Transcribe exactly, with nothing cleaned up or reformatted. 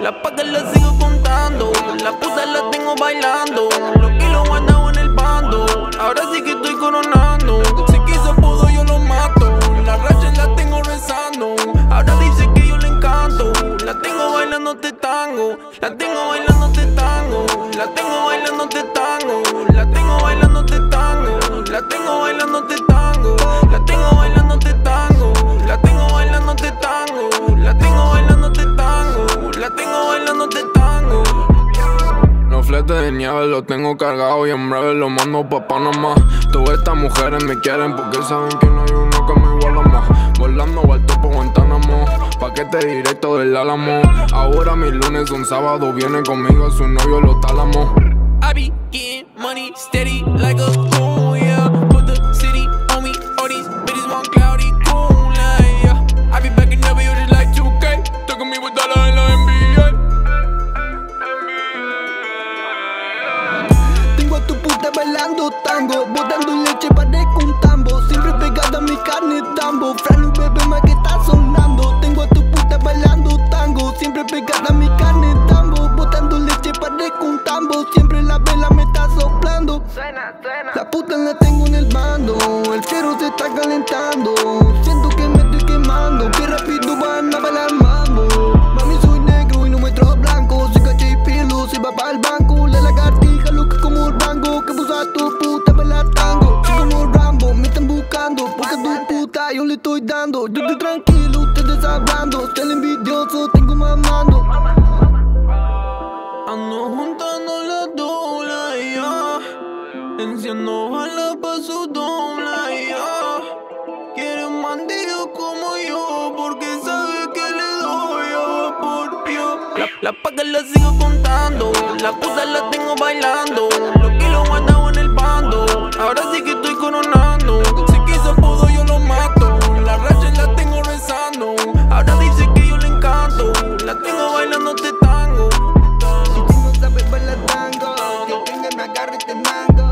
Las pagas las sigo contando, las cosas las tengo bailando, los kilos guardados en el bando, ahora sí que estoy coronando. Si quiso pudo yo lo mato, las rachas las tengo rezando, ahora dice que yo le encanto. La tengo bailando te tango, la tengo bailando te tango, la tengo bailando te tango, la tengo bailando te tango, la tengo bailando te tango, la tengo bailando te tango, la tengo bailando te tango, la tengo bailando te tango. La tengo bailando te tango. Los fletes de nieve los tengo cargados y en breve los mando pa' Panamá. Todas estas mujeres me quieren porque saben que no hay uno que me iguala más. Volando al topo Guantánamo, paquete directo del Álamo. Ahora mis lunes son sábado, viene conmigo su novio los tálamos. I be getting money steady like a fool, yeah. Put the city on me, all these bitches want cloudy cool, yeah. I be back in W just like two K, took me with dollars en la N B A. Bailando tango, botando leche parezco un tambo, siempre pegada a mi carne tambo. Fran, bebé más que está sonando. Tengo a tu puta bailando tango, siempre pegada a mi carne tambo, botando leche parezco un tambo, siempre la vela me está soplando. La puta la tengo en el bando, el cielo se está calentando, siento que me estoy quemando, que rápido van a bailar mambo. Mami soy negro y no me trajo blanco, si caché y pilo se va para el banco, la lagartija loca como el banco. Tu puta baila tango, soy como Rambo, me están buscando, porque tu puta yo le estoy dando. Yo estoy tranquilo, ustedes hablando, el envidioso tengo mamando. Ando juntando la doble, ya, enciendo balas pa' su doble, ya. Quieren bandidos como yo, porque sabe que le doy yo por Dios. La, la paga la sigo contando, la puta la tengo bailando, los kilos guardados ahora sí que estoy coronando. Si quiso pudo yo lo mato, las rachas las tengo rezando, ahora dice que yo le encanto. La tengo bailando te tango, si tú no sabes bailar tango, que venga me agarre te mando.